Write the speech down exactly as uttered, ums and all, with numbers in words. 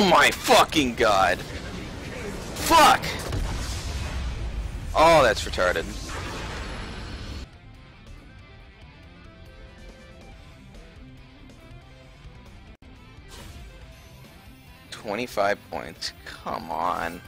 Oh my fucking god! Fuck! Oh, that's retarded. twenty-five points. Come on.